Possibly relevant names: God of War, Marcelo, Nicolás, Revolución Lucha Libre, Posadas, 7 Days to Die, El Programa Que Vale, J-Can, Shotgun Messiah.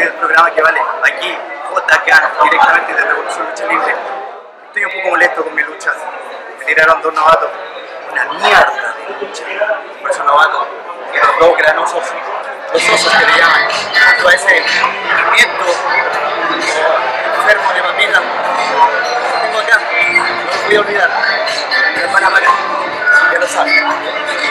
en el programa que vale. Aquí J-Can, directamente de Revolución Lucha Libre. Estoy un poco molesto con mi lucha. Me tiraron dos novatos. Una mierda de lucha. Por esos novatos. Y los dos granosos. Los osos que le llaman. Junto a ese pimiento enfermo de papita. Tengo acá. No me voy a olvidar. Me van a pagar. Ya lo saben.